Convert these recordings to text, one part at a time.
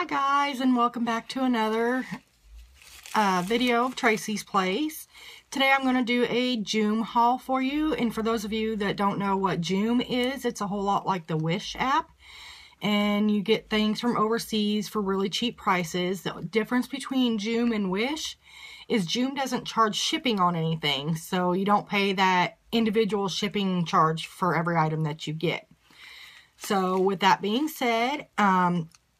Hi guys, and welcome back to another video of Tracy's Place. Today I'm going to do a Joom haul for you, and for those of you that don't know what Joom is, it's a whole lot like the Wish app, and you get things from overseas for really cheap prices. The difference between Joom and Wish is Joom doesn't charge shipping on anything, so you don't pay that individual shipping charge for every item that you get. So with that being said,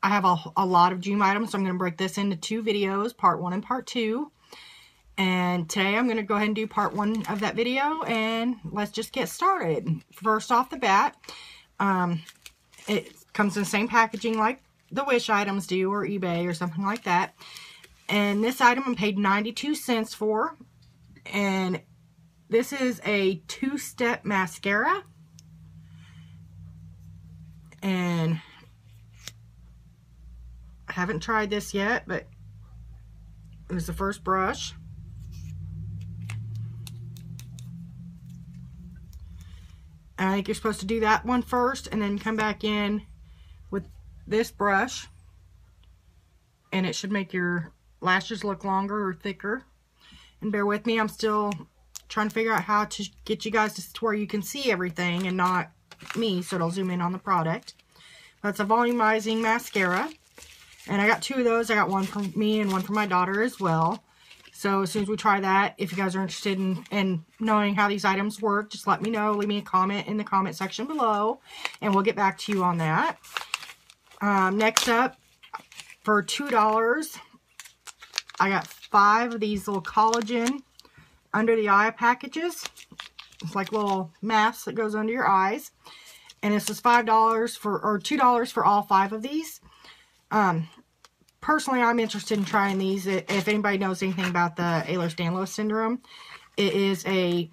I have a lot of Joom items, so I'm going to break this into two videos, part one and part two. And today I'm going to go ahead and do part one of that video, and let's just get started. First off the bat, it comes in the same packaging like the Wish items do, or eBay or something like that. And this item I paid 92 cents for, and this is a two-step mascara. And I haven't tried this yet, but it was the first brush. I think you're supposed to do that one first and then come back in with this brush, and it should make your lashes look longer or thicker. And bear with me, I'm still trying to figure out how to get you guys to where you can see everything and not me, so it'll zoom in on the product. That's a volumizing mascara. And I got two of those. I got one for me and one for my daughter as well. So as soon as we try that, if you guys are interested in knowing how these items work, just let me know. Leave me a comment in the comment section below, and we'll get back to you on that. Next up, for $2, I got five of these little collagen under the eye packages. It's like little masks that goes under your eyes. And this was $2 for all five of these. Personally, I'm interested in trying these. If anybody knows anything about the Ehlers-Danlos syndrome, it is a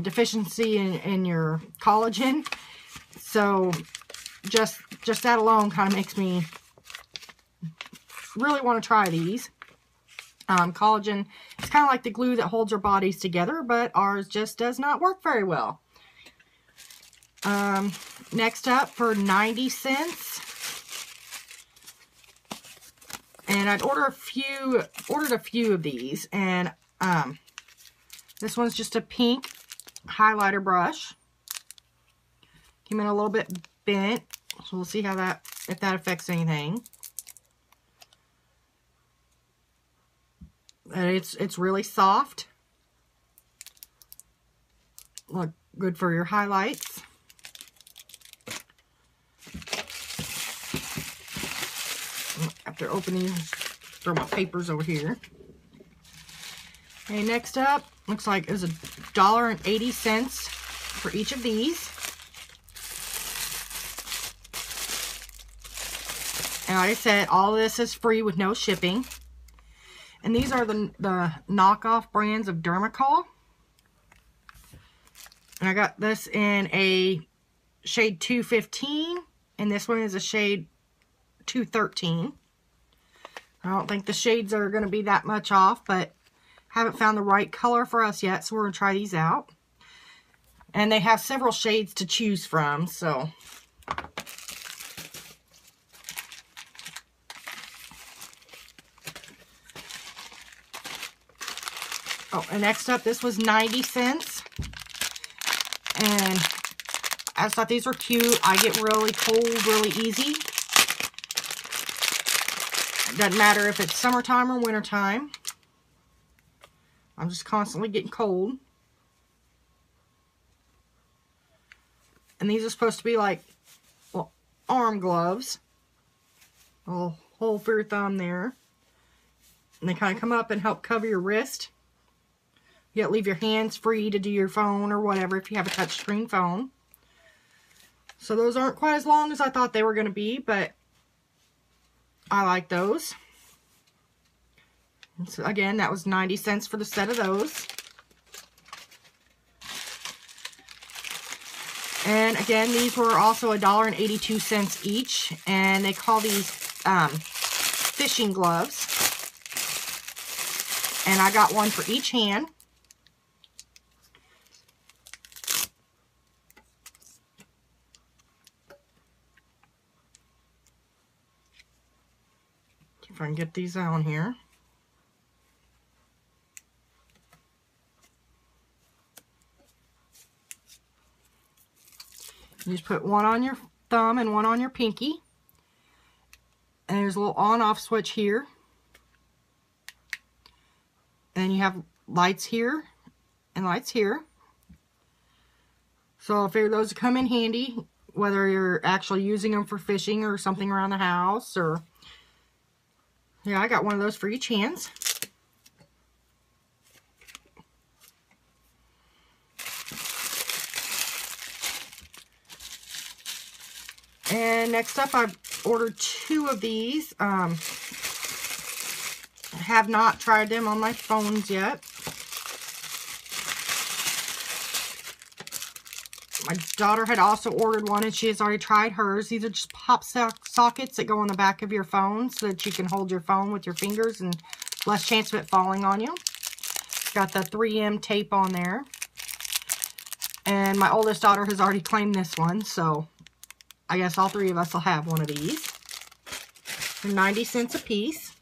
deficiency in your collagen. So just that alone kind of makes me really want to try these. Collagen, it's kind of like the glue that holds our bodies together, but ours just does not work very well. Next up, for 90 cents. And I'd ordered a few of these, and this one's just a pink highlighter brush. Came in a little bit bent, so we'll see how that, if that affects anything. And it's really soft. Look good for your highlights. After opening, throw my papers over here. Okay, next up, looks like it was $1.80 for each of these. And like I said, all this is free with no shipping. And these are the knockoff brands of Dermacol. And I got this in a shade 215, and this one is a shade 213. I don't think the shades are going to be that much off, but haven't found the right color for us yet, so we're going to try these out. And they have several shades to choose from, so. Oh, and next up, this was 90 cents. And I just thought these were cute. I get really cold really easy. Doesn't matter if it's summertime or wintertime. I'm just constantly getting cold. And these are supposed to be like, well, arm gloves. A little hole for your thumb there. And they kind of come up and help cover your wrist. Yet leave your hands free to do your phone or whatever if you have a touchscreen phone. So those aren't quite as long as I thought they were going to be, but I like those. And so again, that was 90 cents for the set of those. And again, these were also $1.82 each, and they call these fishing gloves. And I got one for each hand. See if I can get these out here. You just put one on your thumb and one on your pinky. And there's a little on-off switch here. And you have lights here and lights here. So I figured those come in handy, whether you're actually using them for fishing or something around the house. Or yeah, I got one of those for each hand. And next up, I've ordered two of these. I have not tried them on my phones yet. My daughter had also ordered one, and she has already tried hers. These are just pop sockets that go on the back of your phone so that you can hold your phone with your fingers and less chance of it falling on you. Got the 3M tape on there. And my oldest daughter has already claimed this one, so I guess all three of us will have one of these. They're 90 cents a piece.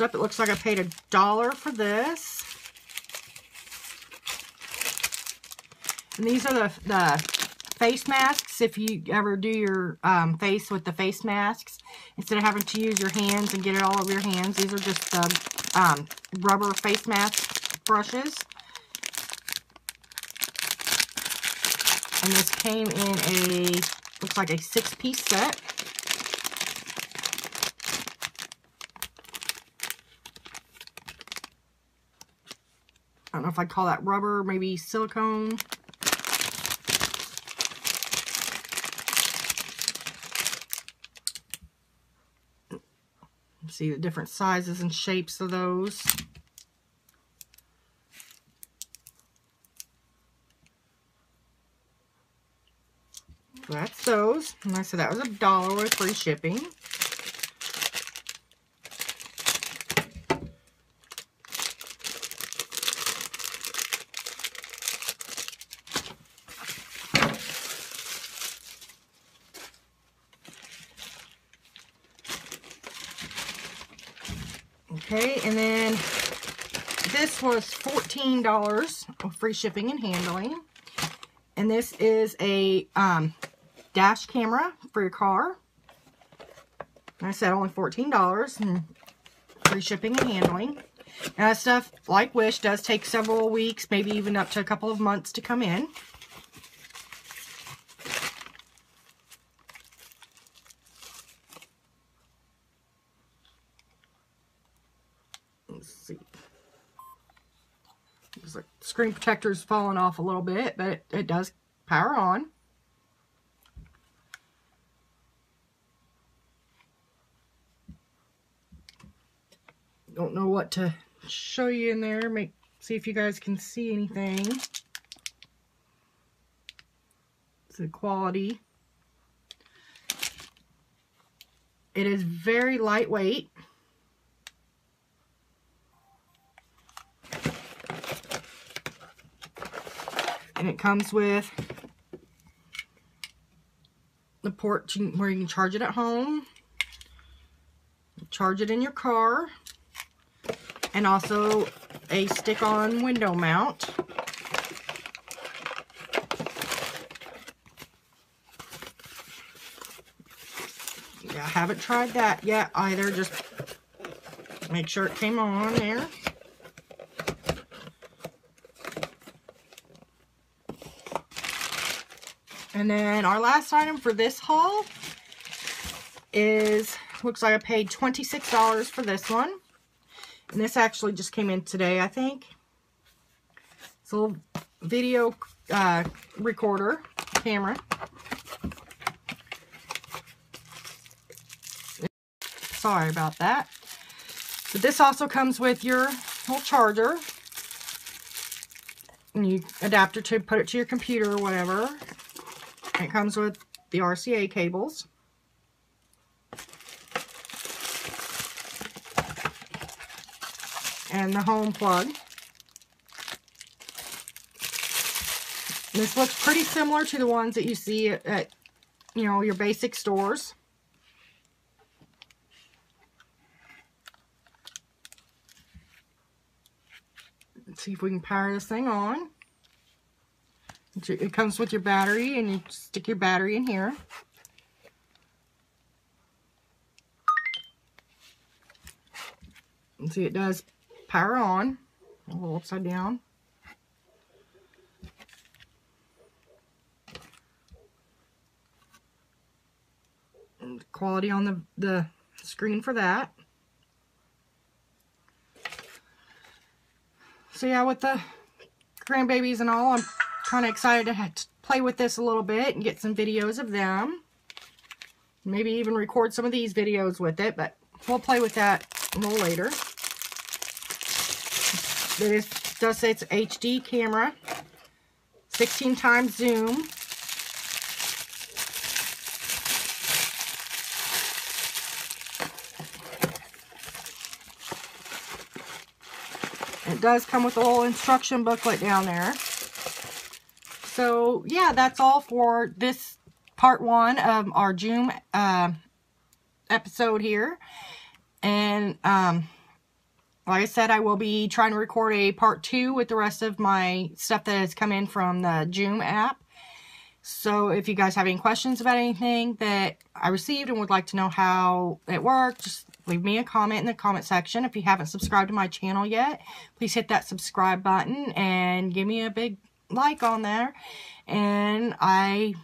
Up, it looks like I paid $1 for this. And these are the face masks. If you ever do your face with the face masks, instead of having to use your hands and get it all over your hands, these are just the rubber face mask brushes. And this came in a, looks like a 6-piece set. I don't know if I'd call that rubber, maybe silicone. See the different sizes and shapes of those. So that's those. And I said that was $1 with free shipping. Okay, and then this was $14 of free shipping and handling. And this is a dash camera for your car. And I said only $14 and free shipping and handling. And that stuff, like Wish, does take several weeks, maybe even up to a couple of months to come in. Screen protector's falling off a little bit, but it does power on. Don't know what to show you in there. See if you guys can see anything. It's the quality. It is very lightweight. And it comes with the port where you can charge it at home, charge it in your car, and also a stick-on window mount. Yeah, I haven't tried that yet either. Just make sure it came on there. And then our last item for this haul is, looks like I paid $26 for this one. And this actually just came in today, I think. It's a little video recorder camera. Sorry about that. But this also comes with your little charger. And you adapter to put it to your computer or whatever. It comes with the RCA cables. And the home plug. This looks pretty similar to the ones that you see at, you know, your basic stores. Let's see if we can power this thing on. It comes with your battery, and you stick your battery in here. And see, it does power on. A little upside down. And quality on the screen for that. So yeah, with the grandbabies and all, I'm kind of excited to, play with this a little bit and get some videos of them. Maybe even record some of these videos with it, but we'll play with that a little later. It does say it's HD camera, 16 times zoom. It does come with a little instruction booklet down there. So yeah, that's all for this part one of our Joom episode here. And like I said, I will be trying to record a part two with the rest of my stuff that has come in from the Joom app. So if you guys have any questions about anything that I received and would like to know how it worked, just leave me a comment in the comment section. If you haven't subscribed to my channel yet, please hit that subscribe button and give me a big like on there. And I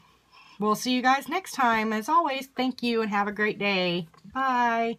will see you guys next time. As always, thank you and have a great day. Bye.